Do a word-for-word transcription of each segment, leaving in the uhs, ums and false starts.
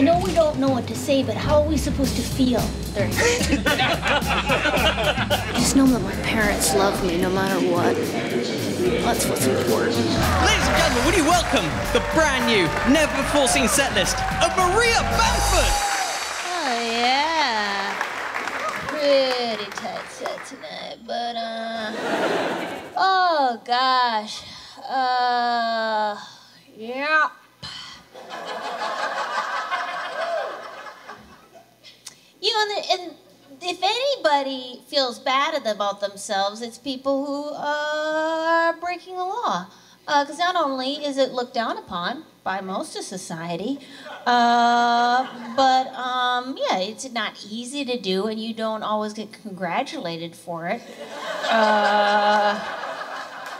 I know we don't know what to say, but how are we supposed to feel during this? I just know that my parents love me no matter what. That's what's important. Ladies and gentlemen, would you welcome the brand new, never before seen set list of Maria Bamford! Oh, yeah. Pretty tight set tonight, but, uh... oh, gosh. Uh... Yeah. You know, and if anybody feels bad about themselves, it's people who uh, are breaking the law. Because uh, not only is it looked down upon by most of society, uh, but um, yeah, it's not easy to do, and you don't always get congratulated for it. Uh,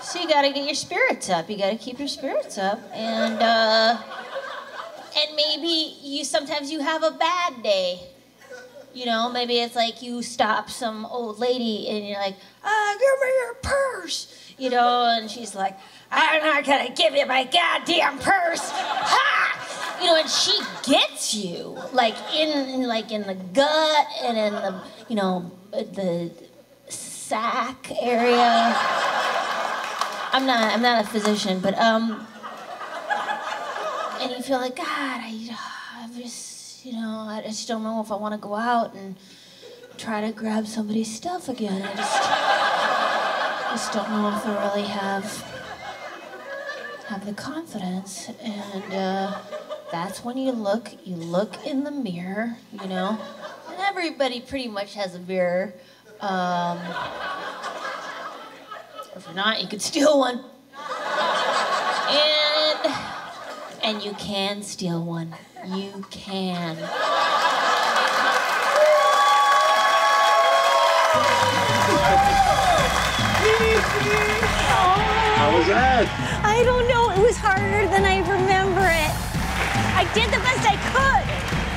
so you got to get your spirits up. You got to keep your spirits up, and uh, and maybe you sometimes you have a bad day. You know, maybe it's like you stop some old lady and you're like, ah, give me your purse. You know, and she's like, I'm not going to give you my goddamn purse. Ha! You know, and she gets you, like in, like in the gut and in the, you know, the sack area. I'm not, I'm not a physician, but, um, and you feel like, God, I, I've just, you know, I just don't know if I want to go out and try to grab somebody's stuff again. I just, just don't know if I really have, have the confidence. And uh, that's when you look, you look in the mirror, you know. And everybody pretty much has a mirror. Um, if you're not, you could steal one. And, and you can steal one. You can. How was that? I don't know. It was harder than I remember it. I did the best I could.